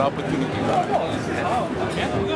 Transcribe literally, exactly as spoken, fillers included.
opportunities are.